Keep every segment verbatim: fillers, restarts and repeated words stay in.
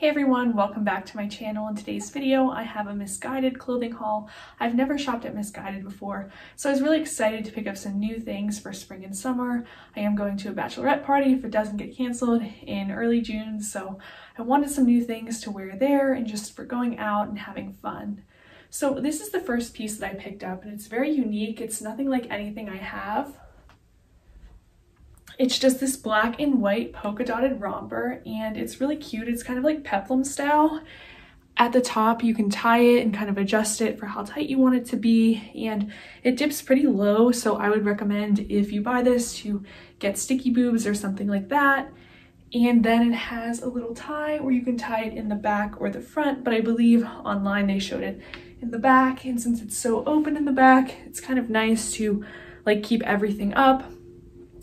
Hey everyone, welcome back to my channel. In today's video, I have a Missguided clothing haul. I've never shopped at Missguided before, so I was really excited to pick up some new things for spring and summer. I am going to a bachelorette party if it doesn't get canceled in early June, so I wanted some new things to wear there and just for going out and having fun. So this is the first piece that I picked up and it's very unique. It's nothing like anything I have. It's just this black and white polka dotted romper and it's really cute. It's kind of like peplum style. At the top, you can tie it and kind of adjust it for how tight you want it to be. And it dips pretty low, so I would recommend if you buy this to get sticky boobs or something like that. And then it has a little tie where you can tie it in the back or the front, but I believe online they showed it in the back. And since it's so open in the back, it's kind of nice to like keep everything up.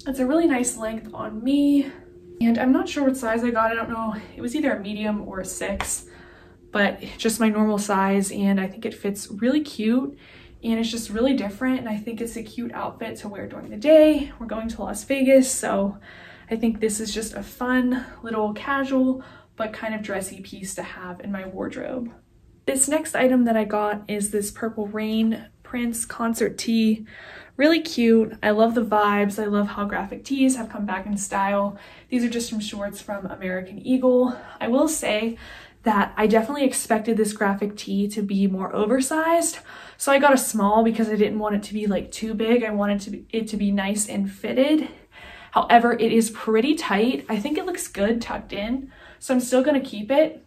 It's a really nice length on me, and I'm not sure what size I got. I don't know. It was either a medium or a six, but just my normal size, and I think it fits really cute, and it's just really different, and I think it's a cute outfit to wear during the day. We're going to Las Vegas, so I think this is just a fun little casual but kind of dressy piece to have in my wardrobe. This next item that I got is this Purple Rain Prince concert tee. Really cute. I love the vibes. I love how graphic tees have come back in style. These are just some shorts from American Eagle. I will say that I definitely expected this graphic tee to be more oversized, so I got a small because I didn't want it to be like too big. I wanted to be, it to be nice and fitted. However, it is pretty tight. I think it looks good tucked in, so I'm still going to keep it.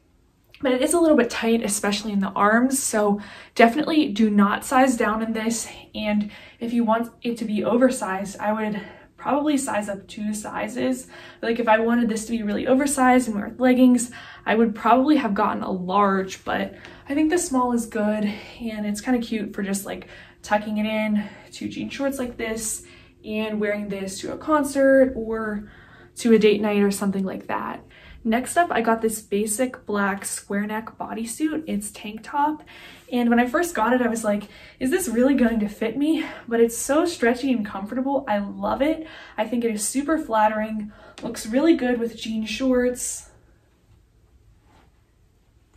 But it is a little bit tight, especially in the arms, so definitely do not size down in this. And if you want it to be oversized, I would probably size up two sizes. Like if I wanted this to be really oversized and wear leggings, I would probably have gotten a large, but I think the small is good, and it's kind of cute for just like tucking it in to jean shorts like this and wearing this to a concert or to a date night or something like that. Next up, I got this basic black square neck bodysuit. It's tank top. And when I first got it, I was like, is this really going to fit me? But it's so stretchy and comfortable. I love it. I think it is super flattering. Looks really good with jean shorts.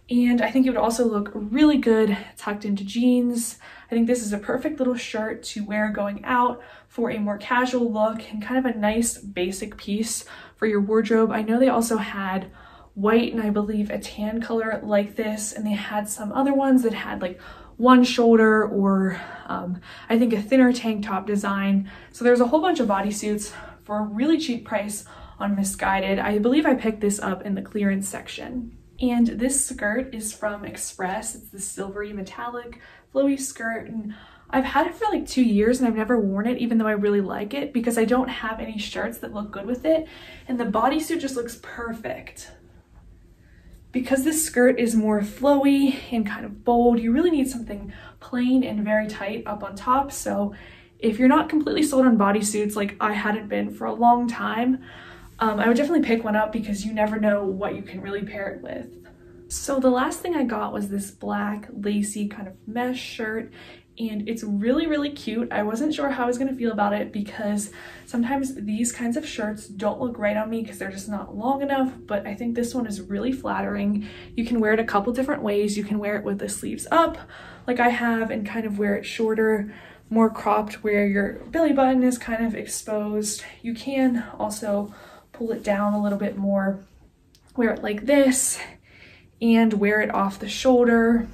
And I think it would also look really good tucked into jeans. I think this is a perfect little shirt to wear going out for a more casual look and kind of a nice basic piece for your wardrobe. I know they also had white and I believe a tan color like this, and they had some other ones that had like one shoulder or um, I think a thinner tank top design. So there's a whole bunch of bodysuits for a really cheap price on Missguided. I believe I picked this up in the clearance section. And this skirt is from Express. It's the silvery metallic flowy skirt, and I've had it for like two years and I've never worn it, even though I really like it because I don't have any shirts that look good with it. And the bodysuit just looks perfect. Because this skirt is more flowy and kind of bold, you really need something plain and very tight up on top. So if you're not completely sold on bodysuits, like I hadn't been for a long time, Um, I would definitely pick one up because you never know what you can really pair it with. So the last thing I got was this black lacy kind of mesh shirt, and it's really, really cute. I wasn't sure how I was going to feel about it because sometimes these kinds of shirts don't look right on me because they're just not long enough, but I think this one is really flattering. You can wear it a couple different ways. You can wear it with the sleeves up like I have and kind of wear it shorter, more cropped where your belly button is kind of exposed. You can also pull it down a little bit more, wear it like this, and wear it off the shoulder.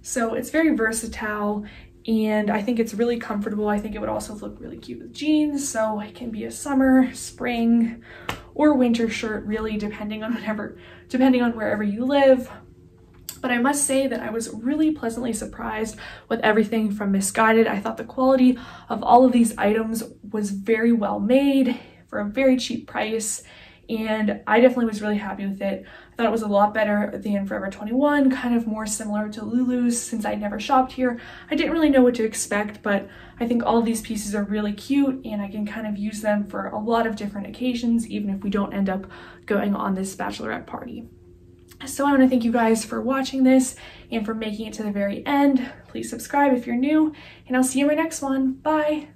So it's very versatile, and I think it's really comfortable. I think it would also look really cute with jeans, so it can be a summer, spring, or winter shirt, really, depending on whatever, depending on wherever you live. But I must say that I was really pleasantly surprised with everything from Missguided. I thought the quality of all of these items was very well made for a very cheap price, and I definitely was really happy with it. I thought it was a lot better than Forever twenty-one, kind of more similar to Lulu's. Since I'd never shopped here, I didn't really know what to expect, but I think all of these pieces are really cute, and I can kind of use them for a lot of different occasions, even if we don't end up going on this bachelorette party. So I want to thank you guys for watching this and for making it to the very end. Please subscribe if you're new, and I'll see you in my next one. Bye!